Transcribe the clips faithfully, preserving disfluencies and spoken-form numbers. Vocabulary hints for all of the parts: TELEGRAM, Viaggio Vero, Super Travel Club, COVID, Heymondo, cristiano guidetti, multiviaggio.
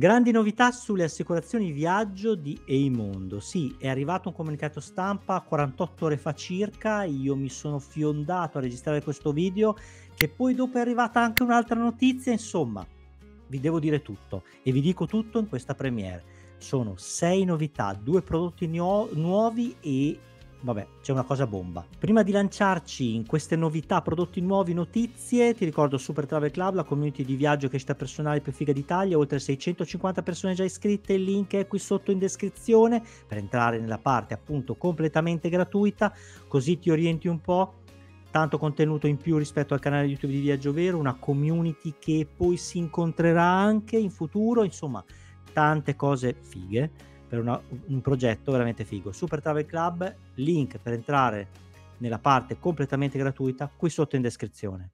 Grandi novità sulle assicurazioni viaggio di Heymondo. Sì, è arrivato un comunicato stampa quarantotto ore fa circa, io mi sono fiondato a registrare questo video, che poi dopo è arrivata anche un'altra notizia, insomma, vi devo dire tutto e vi dico tutto in questa premiere. Sono sei novità, due prodotti nu- nuovi e... vabbè, c'è una cosa bomba. Prima di lanciarci in queste novità, prodotti nuovi, notizie, ti ricordo Super Travel Club, la community di viaggio crescita personale più figa d'Italia, oltre seicentocinquanta persone già iscritte, il link è qui sotto in descrizione per entrare nella parte appunto completamente gratuita, così ti orienti un po'. Tanto contenuto in più rispetto al canale YouTube di Viaggio Vero, una community che poi si incontrerà anche in futuro, insomma tante cose fighe per una, un progetto veramente figo. Super Travel Club, link per entrare nella parte completamente gratuita qui sotto in descrizione.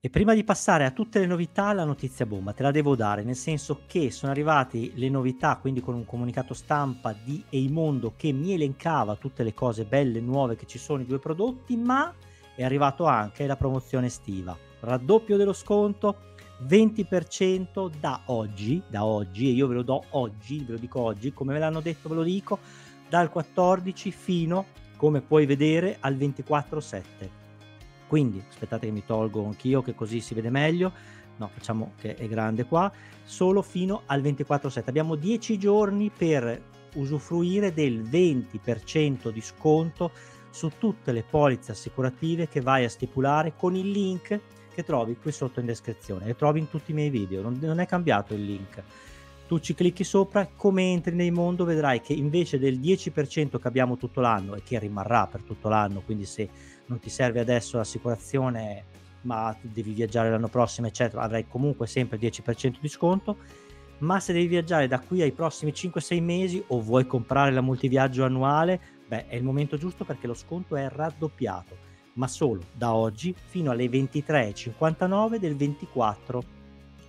E prima di passare a tutte le novità, la notizia bomba te la devo dare, nel senso che sono arrivate le novità, quindi con un comunicato stampa di Heymondo che mi elencava tutte le cose belle nuove che ci sono i due prodotti, ma è arrivato anche la promozione estiva, raddoppio dello sconto, venti per cento da oggi, da oggi, e io ve lo do oggi, ve lo dico oggi, come me l'hanno detto ve lo dico, dal quattordici fino, come puoi vedere, al ventiquattro sette. Quindi, aspettate che mi tolgo anch'io, che così si vede meglio, no, facciamo che è grande qua, solo fino al ventiquattro sette. Abbiamo dieci giorni per usufruire del venti per cento di sconto su tutte le polizze assicurative che vai a stipulare con il link che trovi qui sotto in descrizione e trovi in tutti i miei video, non, non è cambiato il link, tu ci clicchi sopra e come entri nel mondo vedrai che invece del dieci per cento che abbiamo tutto l'anno e che rimarrà per tutto l'anno, quindi se non ti serve adesso l'assicurazione ma devi viaggiare l'anno prossimo eccetera, avrai comunque sempre il dieci per cento di sconto, ma se devi viaggiare da qui ai prossimi cinque sei mesi o vuoi comprare la multiviaggio annuale, beh, è il momento giusto perché lo sconto è raddoppiato, ma solo da oggi fino alle ventitré e cinquantanove del ventiquattro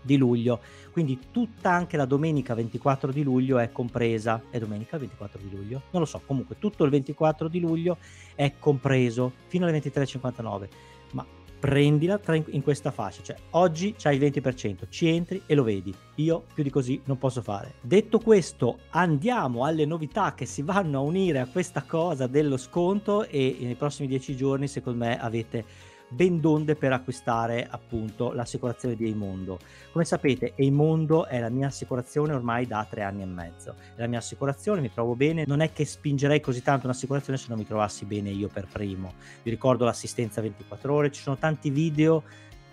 di luglio. Quindi tutta anche la domenica ventiquattro di luglio è compresa. È domenica ventiquattro di luglio? Non lo so, comunque tutto il ventiquattro di luglio è compreso fino alle ventitré e cinquantanove. Ma prendila tra in, in questa fascia, cioè oggi c'hai il venti per cento, ci entri e lo vedi, io più di così non posso fare. Detto questo, andiamo alle novità che si vanno a unire a questa cosa dello sconto e nei prossimi dieci giorni secondo me avete ben donde per acquistare appunto l'assicurazione di Heymondo. Come sapete Heymondo è la mia assicurazione ormai da tre anni e mezzo, è la mia assicurazione, mi trovo bene, non è che spingerei così tanto un'assicurazione se non mi trovassi bene io per primo. Vi ricordo l'assistenza ventiquattro ore, ci sono tanti video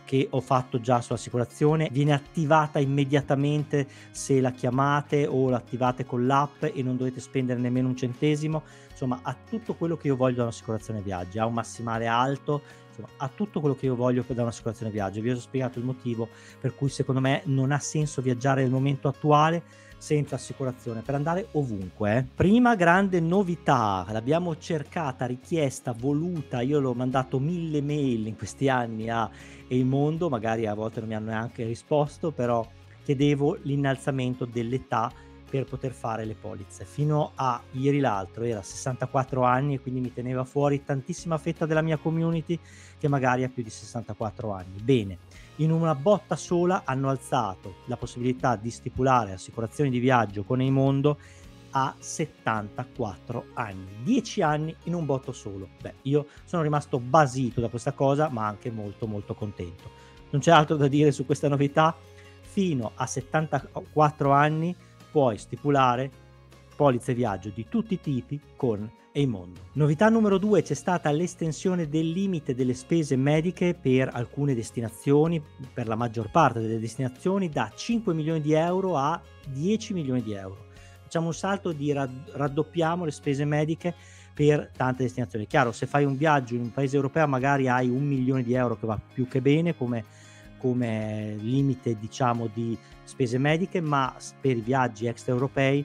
che ho fatto già sull'assicurazione, viene attivata immediatamente se la chiamate o la attivate con l'app e non dovete spendere nemmeno un centesimo, insomma ha tutto quello che io voglio da un'assicurazione viaggi, ha un massimale alto, insomma ha tutto quello che io voglio da un'assicurazione viaggi. Vi ho spiegato il motivo per cui secondo me non ha senso viaggiare nel momento attuale senza assicurazione, per andare ovunque. eh. Prima grande novità, l'abbiamo cercata, richiesta, voluta, io l'ho mandato mille mail in questi anni a Heymondo, magari a volte non mi hanno neanche risposto, però chiedevo l'innalzamento dell'età per poter fare le polizze. Fino a ieri l'altro era sessantaquattro anni e quindi mi teneva fuori tantissima fetta della mia community che magari ha più di sessantaquattro anni. Bene, in una botta sola hanno alzato la possibilità di stipulare assicurazioni di viaggio con Heymondo a settantaquattro anni, dieci anni in un botto solo. Beh, io sono rimasto basito da questa cosa, ma anche molto molto contento. Non c'è altro da dire su questa novità, fino a settantaquattro anni puoi stipulare polizze viaggio di tutti i tipi con Heymondo. Novità numero due, c'è stata l'estensione del limite delle spese mediche per alcune destinazioni, per la maggior parte delle destinazioni, da cinque milioni di euro a dieci milioni di euro. Facciamo un salto di rad- raddoppiamo le spese mediche per tante destinazioni. Chiaro, se fai un viaggio in un paese europeo magari hai un milione di euro che va più che bene come come limite diciamo di spese mediche, ma per i viaggi extraeuropei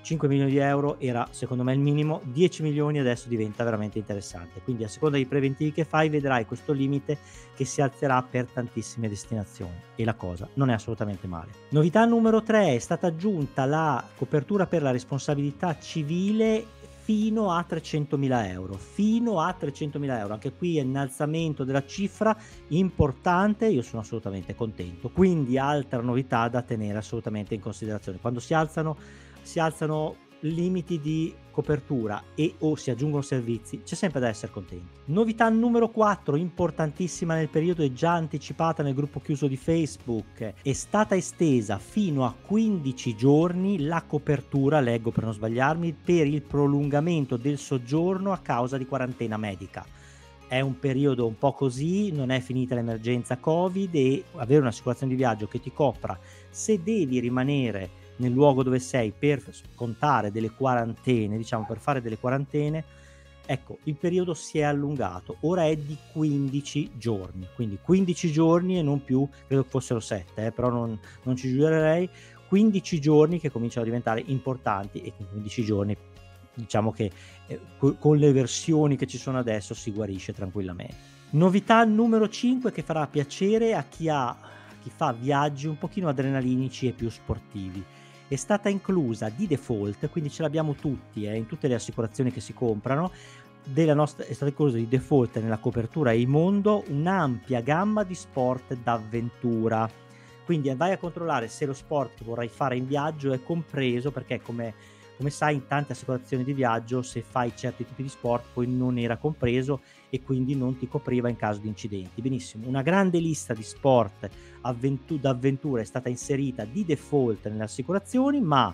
cinque milioni di euro era secondo me il minimo, dieci milioni adesso diventa veramente interessante, quindi a seconda dei preventivi che fai vedrai questo limite che si alzerà per tantissime destinazioni e la cosa non è assolutamente male. Novità numero tre, è stata aggiunta la copertura per la responsabilità civile fino a trecentomila euro, fino a trecentomila euro. Anche qui è innalzamento della cifra importante, io sono assolutamente contento. Quindi altra novità da tenere assolutamente in considerazione: quando si alzano si alzano limiti di copertura e o si aggiungono servizi, c'è sempre da essere contenti. Novità numero quattro, importantissima nel periodo e già anticipata nel gruppo chiuso di Facebook: è stata estesa fino a quindici giorni la copertura, leggo per non sbagliarmi, per il prolungamento del soggiorno a causa di quarantena medica. È un periodo un po' così, non è finita l'emergenza Covid, e avere un'assicurazione di viaggio che ti copra se devi rimanere nel luogo dove sei per contare delle quarantene, diciamo per fare delle quarantene, ecco, il periodo si è allungato, ora è di quindici giorni, quindi quindici giorni e non più, credo fossero sette, eh, però non, non ci giurerei, quindici giorni che cominciano a diventare importanti, e in quindici giorni diciamo che eh, con le versioni che ci sono adesso si guarisce tranquillamente. Novità numero cinque che farà piacere a chi ha chi fa viaggi un pochino adrenalinici e più sportivi: è stata inclusa di default, quindi ce l'abbiamo tutti, eh, in tutte le assicurazioni che si comprano, della nostra, è stata inclusa di default nella copertura Heymondo un'ampia gamma di sport d'avventura. Quindi vai a controllare se lo sport che vorrai fare in viaggio è compreso, perché come, come sai in tante assicurazioni di viaggio, se fai certi tipi di sport poi non era compreso e quindi non ti copriva in caso di incidenti. Benissimo, una grande lista di sport avventu- d'avventura è stata inserita di default nelle assicurazioni, ma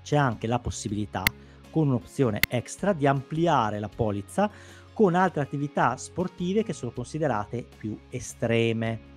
c'è anche la possibilità, con un'opzione extra, di ampliare la polizza con altre attività sportive che sono considerate più estreme.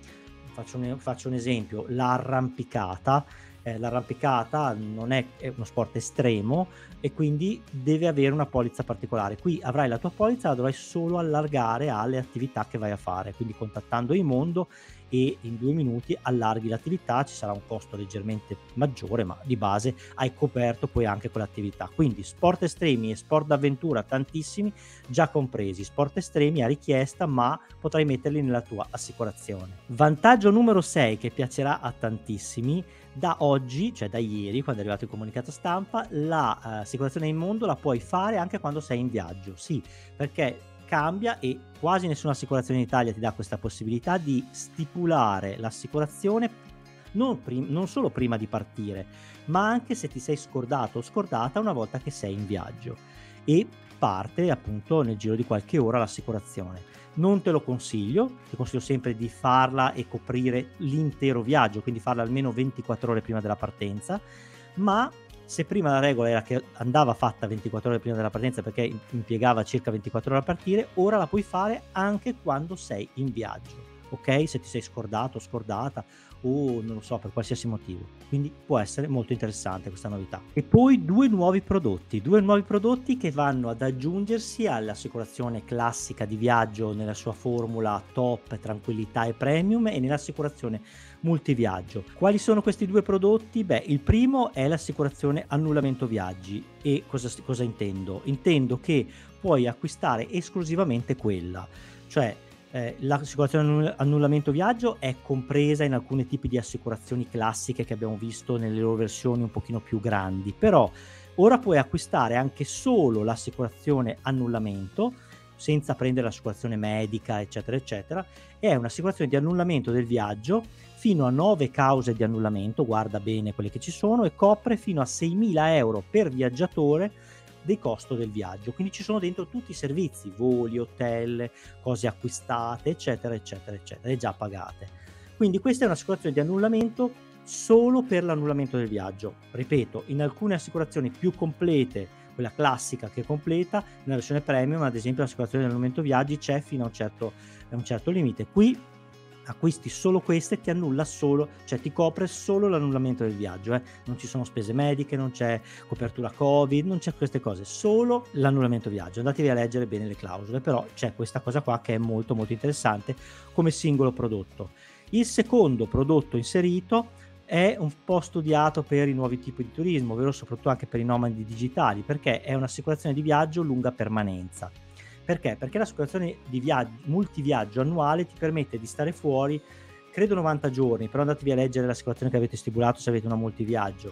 Faccio un, faccio un esempio: l'arrampicata. Eh, l'arrampicata non è, è uno sport estremo e quindi deve avere una polizza particolare. Qui avrai la tua polizza, la dovrai solo allargare alle attività che vai a fare, quindi contattando Heymondo, e in due minuti allarghi l'attività. Ci sarà un costo leggermente maggiore, ma di base hai coperto poi anche quell'attività. Quindi sport estremi e sport d'avventura, tantissimi, già compresi. Sport estremi a richiesta, ma potrai metterli nella tua assicurazione. Vantaggio numero sei che piacerà a tantissimi: da oggi, cioè da ieri, quando è arrivato il comunicato stampa, la eh, assicurazione Heymondo la puoi fare anche quando sei in viaggio. Sì, perché cambia e quasi nessuna assicurazione in Italia ti dà questa possibilità di stipulare l'assicurazione non, prim- non solo prima di partire, ma anche se ti sei scordato o scordata una volta che sei in viaggio, e parte appunto nel giro di qualche ora l'assicurazione. Non te lo consiglio, ti consiglio sempre di farla e coprire l'intero viaggio, quindi farla almeno ventiquattro ore prima della partenza, ma se prima la regola era che andava fatta ventiquattro ore prima della partenza perché impiegava circa ventiquattro ore a partire, ora la puoi fare anche quando sei in viaggio, ok? Se ti sei scordato o scordata o non lo so, per qualsiasi motivo. Quindi può essere molto interessante questa novità. E poi due nuovi prodotti, due nuovi prodotti che vanno ad aggiungersi all'assicurazione classica di viaggio nella sua formula top, tranquillità e premium, e nell'assicurazione multiviaggio. Quali sono questi due prodotti? Beh, il primo è l'assicurazione annullamento viaggi. E cosa, cosa intendo? Intendo che puoi acquistare esclusivamente quella, cioè Eh, l'assicurazione annullamento viaggio è compresa in alcuni tipi di assicurazioni classiche che abbiamo visto nelle loro versioni un pochino più grandi, però ora puoi acquistare anche solo l'assicurazione annullamento senza prendere l'assicurazione medica eccetera eccetera. È un'assicurazione di annullamento del viaggio fino a nove cause di annullamento, guarda bene quelle che ci sono, e copre fino a seimila euro per viaggiatore del costo del viaggio. Quindi ci sono dentro tutti i servizi, voli, hotel, cose acquistate eccetera eccetera eccetera, e già pagate. Quindi questa è un'assicurazione di annullamento solo per l'annullamento del viaggio. Ripeto, in alcune assicurazioni più complete, quella classica che completa, nella versione premium ad esempio l'assicurazione di annullamento viaggi c'è fino a un certo, a un certo limite. Qui acquisti solo queste, ti annulla solo, cioè ti copre solo l'annullamento del viaggio, eh? Non ci sono spese mediche, non c'è copertura Covid, non c'è queste cose, solo l'annullamento viaggio. Andatevi a leggere bene le clausole, però c'è questa cosa qua che è molto molto interessante come singolo prodotto. Il secondo prodotto inserito è un po' studiato per i nuovi tipi di turismo, ovvero soprattutto anche per i nomadi digitali, perché è un'assicurazione di viaggio lunga permanenza. Perché? Perché l'assicurazione di viaggio, multiviaggio annuale ti permette di stare fuori, credo novanta giorni, però andatevi a leggere l'assicurazione che avete stipulato se avete una multiviaggio,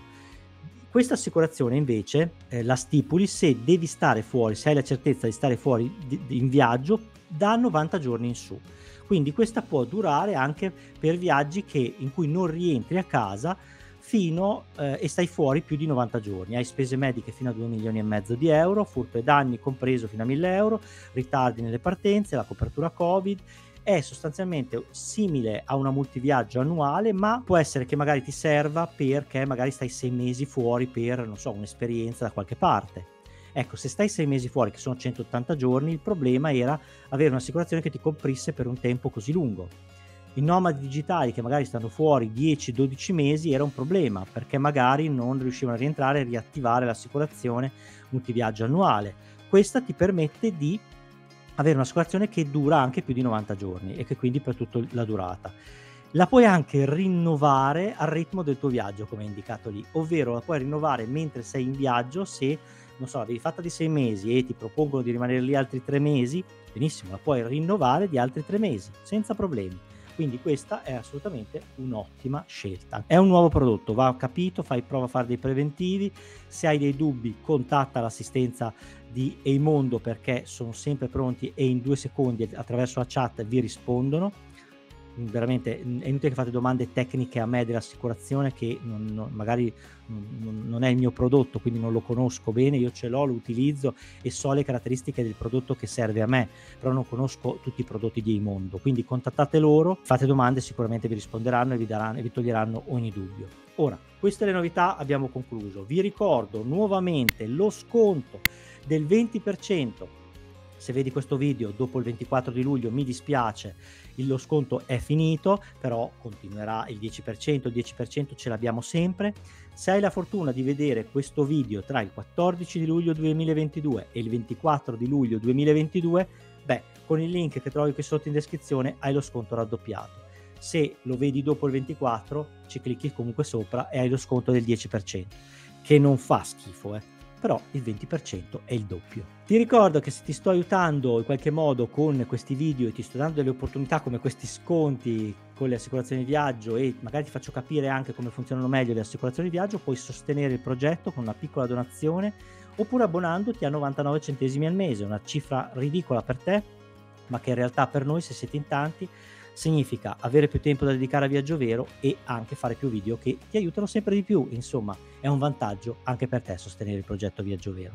Questa assicurazione invece eh, la stipuli se devi stare fuori, se hai la certezza di stare fuori di, di, in viaggio da novanta giorni in su. Quindi questa può durare anche per viaggi che, in cui non rientri a casa fino eh, e stai fuori più di novanta giorni. Hai spese mediche fino a due milioni e mezzo di euro, furto e danni compreso fino a mille euro, ritardi nelle partenze, la copertura Covid. È sostanzialmente simile a una multiviaggio annuale, ma può essere che magari ti serva perché magari stai sei mesi fuori per, non so, un'esperienza da qualche parte. Ecco, se stai sei mesi fuori, che sono centottanta giorni, il problema era avere un'assicurazione che ti coprisse per un tempo così lungo. I nomadi digitali che magari stanno fuori dieci dodici mesi era un problema, perché magari non riuscivano a rientrare e riattivare l'assicurazione multiviaggio annuale. Questa ti permette di avere un'assicurazione che dura anche più di novanta giorni e che quindi per tutta la durata. La puoi anche rinnovare al ritmo del tuo viaggio, come è indicato lì, ovvero la puoi rinnovare mentre sei in viaggio. Se, non so, l'avevi fatta di sei mesi e ti propongono di rimanere lì altri tre mesi, benissimo, la puoi rinnovare di altri tre mesi senza problemi. Quindi questa è assolutamente un'ottima scelta. È un nuovo prodotto, va capito, fai prova a fare dei preventivi. Se hai dei dubbi, contatta l'assistenza di Heymondo, perché sono sempre pronti e in due secondi attraverso la chat vi rispondono. Veramente è inutile che fate domande tecniche a me dell'assicurazione, che non, non, magari non, non è il mio prodotto, quindi non lo conosco bene. Io ce l'ho, lo utilizzo e so le caratteristiche del prodotto che serve a me, però non conosco tutti i prodotti di Heymondo. Quindi contattate loro, fate domande, sicuramente vi risponderanno e vi daranno e vi toglieranno ogni dubbio. Ora, queste le novità, abbiamo concluso. Vi ricordo nuovamente lo sconto del venti per cento. Se vedi questo video dopo il ventiquattro di luglio, mi dispiace, lo sconto è finito, però continuerà il dieci per cento, il dieci per cento ce l'abbiamo sempre. Se hai la fortuna di vedere questo video tra il quattordici di luglio duemilaventidue e il ventiquattro di luglio duemilaventidue, beh, con il link che trovi qui sotto in descrizione hai lo sconto raddoppiato. Se lo vedi dopo il ventiquattro, ci clicchi comunque sopra e hai lo sconto del dieci per cento, che non fa schifo, eh. Però il venti per cento è il doppio. Ti ricordo che se ti sto aiutando in qualche modo con questi video e ti sto dando delle opportunità come questi sconti con le assicurazioni di viaggio, e magari ti faccio capire anche come funzionano meglio le assicurazioni di viaggio, puoi sostenere il progetto con una piccola donazione oppure abbonandoti a novantanove centesimi al mese, una cifra ridicola per te, ma che in realtà per noi, se siete in tanti, significa avere più tempo da dedicare a Viaggio Vero e anche fare più video che ti aiutano sempre di più. Insomma, è un vantaggio anche per te sostenere il progetto Viaggio Vero.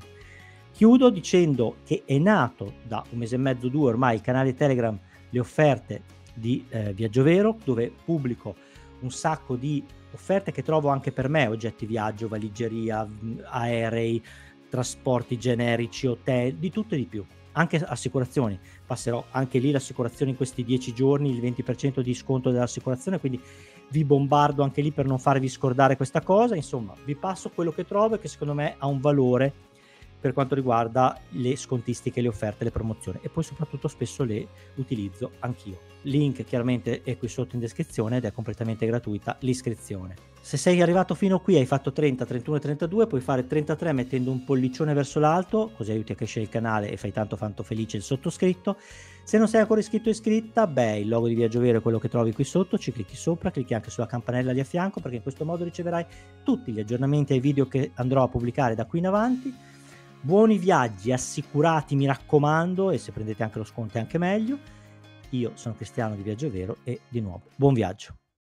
Chiudo dicendo che è nato da un mese e mezzo, due ormai, il canale Telegram Le Offerte di eh, Viaggio Vero, dove pubblico un sacco di offerte che trovo anche per me, oggetti viaggio, valigeria, aerei, trasporti generici, hotel, di tutto e di più. Anche assicurazioni, passerò anche lì l'assicurazione in questi dieci giorni, il venti per cento di sconto dell'assicurazione, quindi vi bombardo anche lì per non farvi scordare questa cosa. Insomma, vi passo quello che trovo e che secondo me ha un valore per quanto riguarda le scontistiche, le offerte, le promozioni, e poi soprattutto spesso le utilizzo anch'io. Link chiaramente è qui sotto in descrizione ed è completamente gratuita l'iscrizione. Se sei arrivato fino qui, hai fatto trenta, trentuno e trentadue, puoi fare trentatré mettendo un pollicione verso l'alto, così aiuti a crescere il canale e fai tanto tanto felice il sottoscritto. Se non sei ancora iscritto o iscritta, beh, il logo di Viaggio Vero è quello che trovi qui sotto, ci clicchi sopra, clicchi anche sulla campanella lì a fianco, perché in questo modo riceverai tutti gli aggiornamenti ai video che andrò a pubblicare da qui in avanti. Buoni viaggi, assicurati mi raccomando, e se prendete anche lo sconto è anche meglio. Io sono Cristiano di Viaggio Vero e di nuovo buon viaggio.